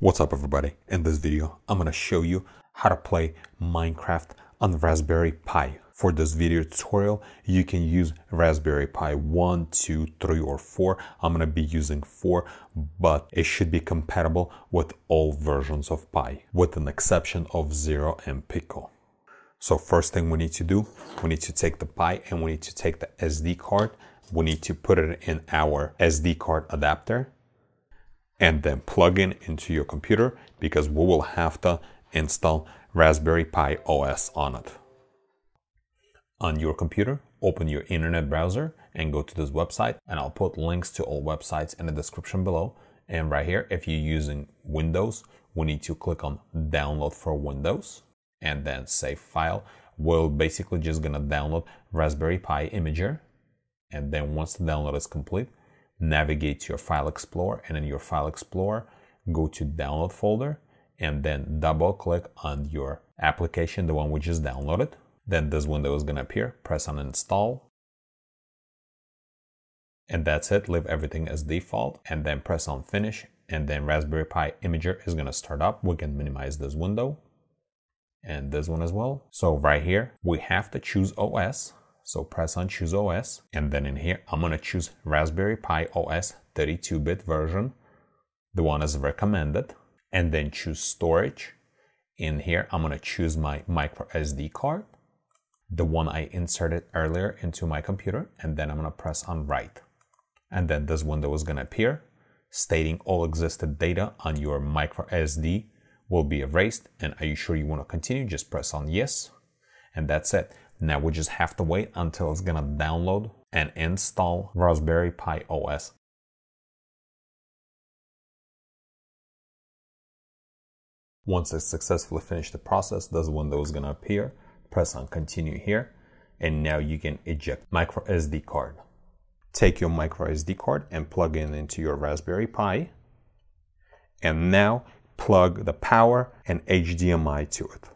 What's up everybody? In this video, I'm gonna show you how to play Minecraft on Raspberry Pi. For this video tutorial, you can use Raspberry Pi 1, 2, 3, or 4. I'm gonna be using 4, but it should be compatible with all versions of Pi, with an exception of 0 and Pico. So first thing we need to do, we need to take the Pi and we need to take the SD card. We need to put it in our SD card adapter and then plug in into your computer because we will have to install Raspberry Pi OS on it. On your computer, open your internet browser and go to this website, and I'll put links to all websites in the description below. And right here, if you're using Windows, we need to click on Download for Windows and then Save File. We're basically just gonna download Raspberry Pi Imager, and then once the download is complete, navigate to your File Explorer, and in your File Explorer, go to Download folder and then double click on your application, the one we just downloaded. Then this window is gonna appear, press on Install. And that's it, leave everything as default and then press on Finish, and then Raspberry Pi Imager is gonna start up. We can minimize this window and this one as well. So right here, we have to choose OS. So press on Choose OS, and then in here, I'm gonna choose Raspberry Pi OS 32-bit version. The one is recommended, and then choose storage. In here, I'm gonna choose my micro SD card, the one I inserted earlier into my computer, and then I'm gonna press on Write. And then this window is gonna appear, stating all existing data on your micro SD will be erased, and are you sure you wanna continue? Just press on Yes, and that's it. Now we just have to wait until it's gonna download and install Raspberry Pi OS. Once it's successfully finished the process, this window is gonna appear. Press on Continue here, and now you can eject microSD card. Take your microSD card and plug it into your Raspberry Pi, and now plug the power and HDMI to it.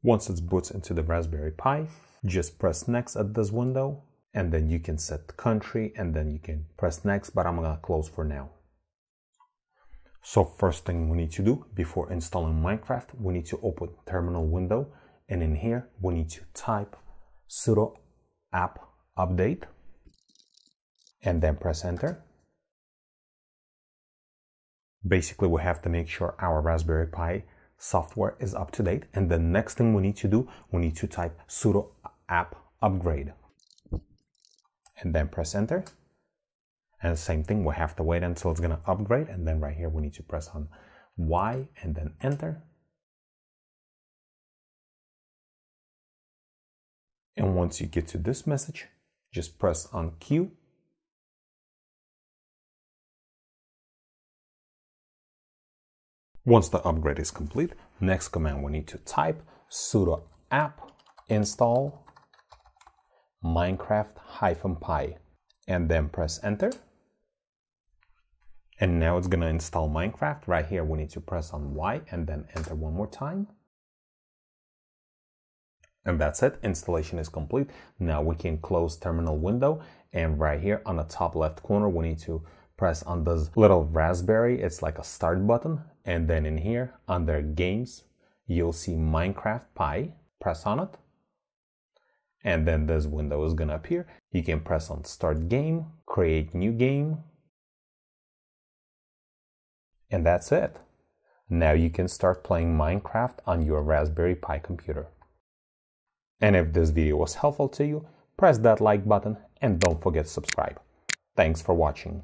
Once it boots into the Raspberry Pi, just press Next at this window, and then you can set the country, and then you can press Next, but I'm gonna close for now. So first thing we need to do before installing Minecraft, we need to open terminal window, and in here we need to type sudo app update, and then press Enter. Basically, we have to make sure our Raspberry Pi software is up to date, and the next thing we need to do, we need to type sudo app upgrade and then press Enter. And same thing, we have to wait until it's gonna upgrade, and then right here we need to press on Y and then Enter. And once you get to this message, just press on Q. Once the upgrade is complete, next command we need to type sudo app install minecraft-pi and then press Enter. And now it's gonna install Minecraft. Right here we need to press on Y and then Enter one more time. And that's it, installation is complete. Now we can close terminal window, and right here on the top left corner we need to press on this little raspberry, it's like a start button, and then in here under games you'll see Minecraft Pi, press on it, and then this window is gonna appear. You can press on start game, create new game, and that's it. Now you can start playing Minecraft on your Raspberry Pi computer. And if this video was helpful to you, press that like button and don't forget to subscribe. Thanks for watching.